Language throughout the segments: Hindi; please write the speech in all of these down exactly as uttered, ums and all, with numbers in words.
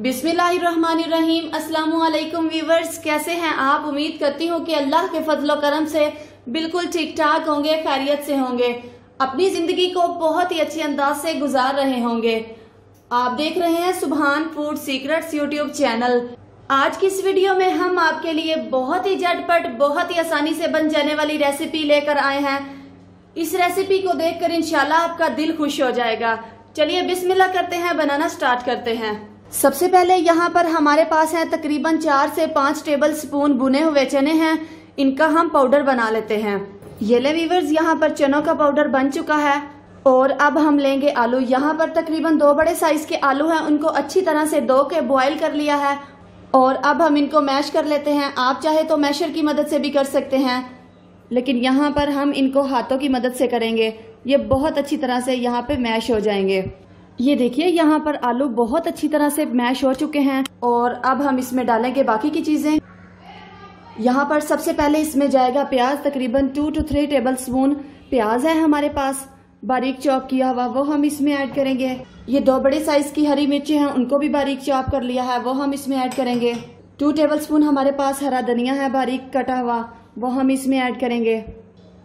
बिस्मिल्लाहिर्रहमानिर्रहीम। अस्सलामुअलैकुम व्यूवर्स, कैसे हैं आप? उम्मीद करती हूँ कि अल्लाह के फजलो करम से बिल्कुल ठीक ठाक होंगे, खैरियत से होंगे, अपनी जिंदगी को बहुत ही अच्छे अंदाज से गुजार रहे होंगे। आप देख रहे हैं सुभान फूड सीक्रेट्स यूट्यूब चैनल। आज की इस वीडियो में हम आपके लिए बहुत ही झटपट, बहुत ही आसानी से बन जाने वाली रेसिपी लेकर आए हैं। इस रेसिपी को देखकर इंशाल्लाह आपका दिल खुश हो जाएगा। चलिए बिस्मिल्लाह करते हैं, बनाना स्टार्ट करते हैं। सबसे पहले यहाँ पर हमारे पास है तकरीबन चार से पाँच टेबल स्पून भुने हुए चने हैं, इनका हम पाउडर बना लेते हैं। ये ले वीवर्स, यहाँ पर चनों का पाउडर बन चुका है। और अब हम लेंगे आलू। यहाँ पर तकरीबन दो बड़े साइज के आलू हैं, उनको अच्छी तरह से धो के बॉयल कर लिया है और अब हम इनको मैश कर लेते हैं। आप चाहे तो मैशर की मदद से भी कर सकते हैं, लेकिन यहाँ पर हम इनको हाथों की मदद से करेंगे। ये बहुत अच्छी तरह से यहाँ पे मैश हो जाएंगे। ये देखिए, यहाँ पर आलू बहुत अच्छी तरह से मैश हो चुके हैं और अब हम इसमें डालेंगे बाकी की चीजें। यहाँ पर सबसे पहले इसमें जाएगा प्याज, तकरीबन two two three tablespoon प्याज है हमारे पास, बारीक चॉप किया हुआ, वो हम इसमें ऐड करेंगे। ये दो बड़े साइज की हरी मिर्ची हैं, उनको भी बारीक चॉप कर लिया है, वो हम इसमें ऐड करेंगे। टू टेबलस्पून हमारे पास हरा धनिया है बारीक कटा हुआ, वो हम इसमें ऐड करेंगे।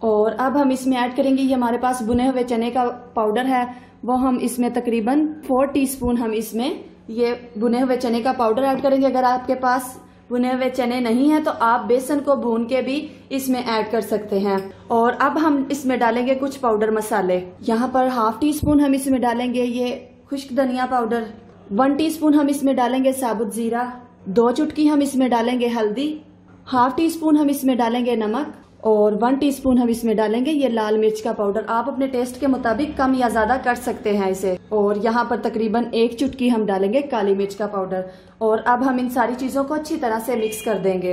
और अब हम इसमें ऐड करेंगे, ये हमारे पास बुने हुए चने का पाउडर है, वो हम इसमें तकरीबन फोर टीस्पून हम इसमें ये बुने हुए चने का पाउडर ऐड करेंगे। अगर आपके पास बुने हुए चने नहीं है तो आप बेसन को भून के भी इसमें ऐड कर सकते हैं। और अब हम इसमें डालेंगे कुछ पाउडर मसाले। यहाँ पर हाफ टी स्पून हम इसमें डालेंगे ये खुश्क धनिया पाउडर, वन टीस्पून हम इसमें डालेंगे साबुत जीरा, दो चुटकी हम इसमें डालेंगे हल्दी, हाफ टी स्पून हम इसमें डालेंगे नमक और वन टीस्पून हम इसमें डालेंगे ये लाल मिर्च का पाउडर। आप अपने टेस्ट के मुताबिक कम या ज्यादा कर सकते हैं इसे। और यहाँ पर तकरीबन एक चुटकी हम डालेंगे काली मिर्च का पाउडर। और अब हम इन सारी चीजों को अच्छी तरह से मिक्स कर देंगे।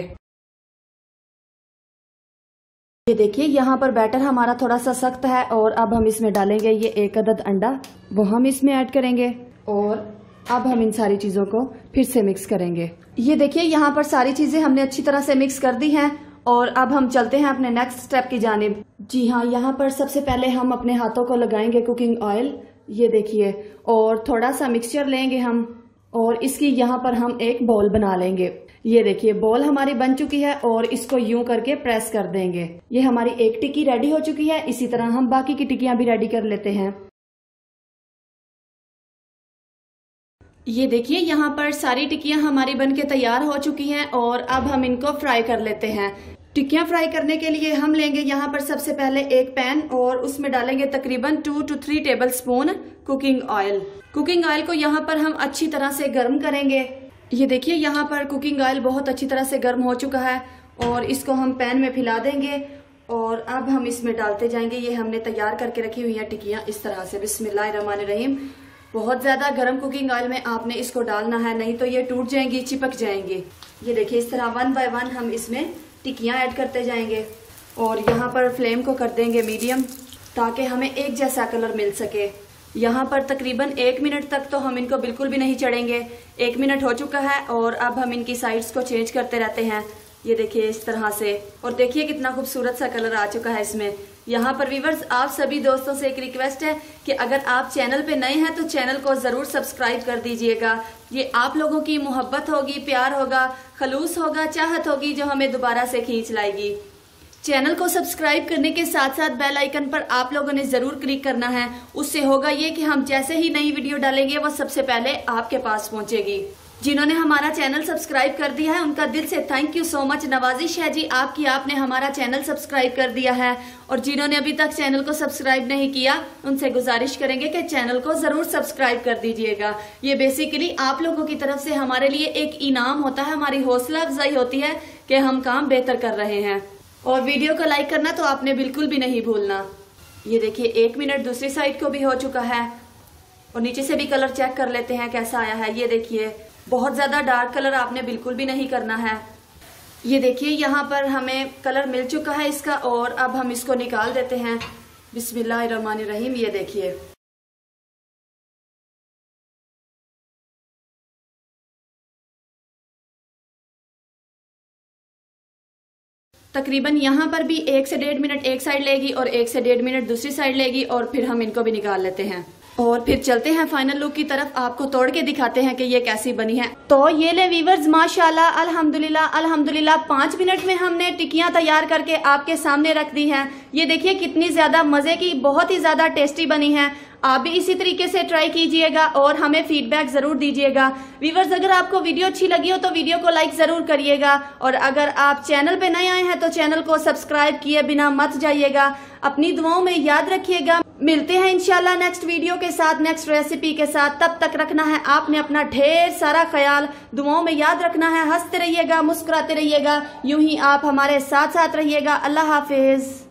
ये देखिए, यहाँ पर बैटर हमारा थोड़ा सा सख्त है और अब हम इसमें डालेंगे ये एक अदद अंडा, वो हम इसमें ऐड करेंगे। और अब हम इन सारी चीजों को फिर से मिक्स करेंगे। ये देखिए, यहाँ पर सारी चीजें हमने अच्छी तरह से मिक्स कर दी हैं और अब हम चलते हैं अपने नेक्स्ट स्टेप की जानिब। जी हाँ, यहाँ पर सबसे पहले हम अपने हाथों को लगाएंगे कुकिंग ऑयल, ये देखिए, और थोड़ा सा मिक्सचर लेंगे हम और इसकी यहाँ पर हम एक बॉल बना लेंगे। ये देखिए, बॉल हमारी बन चुकी है और इसको यूं करके प्रेस कर देंगे। ये हमारी एक टिक्की रेडी हो चुकी है। इसी तरह हम बाकी की टिक्कियां भी रेडी कर लेते हैं। ये देखिए, यहाँ पर सारी टिक्कियां हमारी बनके तैयार हो चुकी हैं और अब हम इनको फ्राई कर लेते हैं। टिक्कियां फ्राई करने के लिए हम लेंगे यहाँ पर सबसे पहले एक पैन और उसमें डालेंगे तकरीबन two two three tablespoon cooking oil. Cooking oil को यहाँ पर हम अच्छी तरह से गर्म करेंगे। ये देखिए, यहाँ पर कुकिंग ऑयल बहुत अच्छी तरह से गर्म हो चुका है और इसको हम पैन में फैला देंगे। और अब हम इसमें डालते जाएंगे ये हमने तैयार करके रखी हुई है टिक्कियां इस तरह से। बिस्मिल्लाहिर्रहमानिर्रहीम। बहुत ज्यादा गर्म कुकिंग ऑयल में आपने इसको डालना है, नहीं तो ये टूट जाएंगी, चिपक जाएंगी। ये देखिए, इस तरह वन बाय वन हम इसमें टिक्कियां ऐड करते जाएंगे। और यहाँ पर फ्लेम को कर देंगे मीडियम ताकि हमें एक जैसा कलर मिल सके। यहाँ पर तकरीबन एक मिनट तक तो हम इनको बिल्कुल भी नहीं चढ़ेंगे। एक मिनट हो चुका है और अब हम इनकी साइड्स को चेंज करते रहते हैं। ये देखिए इस तरह से, और देखिए कितना खूबसूरत सा कलर आ चुका है इसमें। यहाँ पर व्यूअर्स, आप सभी दोस्तों से एक रिक्वेस्ट है कि अगर आप चैनल पे नए हैं तो चैनल को ज़रूर सब्सक्राइब कर दीजिएगा। ये आप लोगों की मोहब्बत होगी, प्यार होगा, खलूस होगा, चाहत होगी जो हमें दोबारा से खींच लाएगी। चैनल को सब्सक्राइब करने के साथ साथ बेल आइकन पर आप लोगों ने ज़रूर क्लिक करना है। उससे होगा ये कि हम जैसे ही नई वीडियो डालेंगे वो सबसे पहले आपके पास पहुँचेगी। जिन्होंने हमारा चैनल सब्सक्राइब कर दिया है उनका दिल से थैंक यू सो मच, नवाजिश है जी आपकी, आपने हमारा चैनल सब्सक्राइब कर दिया है। और जिन्होंने अभी तक चैनल को सब्सक्राइब नहीं किया उनसे गुजारिश करेंगे कि चैनल को जरूर सब्सक्राइब कर दीजिएगा। ये बेसिकली आप लोगों की तरफ से हमारे लिए एक इनाम होता है, हमारी हौसला अफजाई होती है कि हम काम बेहतर कर रहे हैं। और वीडियो को लाइक करना तो आपने बिल्कुल भी नहीं भूलना। ये देखिए, एक मिनट दूसरी साइड को भी हो चुका है और नीचे से भी कलर चेक कर लेते हैं कैसा आया है। ये देखिए, बहुत ज्यादा डार्क कलर आपने बिल्कुल भी नहीं करना है। ये देखिए, यहाँ पर हमें कलर मिल चुका है इसका और अब हम इसको निकाल देते हैं। बिस्मिल्लाहिर्रहमानिर्रहीम। ये देखिए, तकरीबन यहाँ पर भी एक से डेढ़ मिनट एक साइड लेगी और एक से डेढ़ मिनट दूसरी साइड लेगी और फिर हम इनको भी निकाल लेते हैं। और फिर चलते हैं फाइनल लुक की तरफ, आपको तोड़ के दिखाते हैं कि ये कैसी बनी है। तो ये ले वीवर्स, माशाल्लाह अल्हम्दुलिल्लाह अल्हम्दुलिल्लाह पाँच मिनट में हमने टिक्कियां तैयार करके आपके सामने रख दी हैं। ये देखिए कितनी ज्यादा मजे की, बहुत ही ज्यादा टेस्टी बनी है। आप भी इसी तरीके से ट्राई कीजिएगा और हमें फीडबैक जरूर दीजिएगा। व्यूअर्स, अगर आपको वीडियो अच्छी लगी हो तो वीडियो को लाइक जरूर करिएगा, और अगर आप चैनल पे नए आए हैं तो चैनल को सब्सक्राइब किए बिना मत जाइएगा। अपनी दुआओं में याद रखिएगा। मिलते हैं इंशाल्लाह नेक्स्ट वीडियो के साथ, नेक्स्ट रेसिपी के साथ। तब तक रखना है आपने अपना ढेर सारा ख्याल, दुआओं में याद रखना है। हंसते रहिएगा, मुस्कुराते रहिएगा, यूं ही आप हमारे साथ साथ रहिएगा। अल्लाह हाफिज।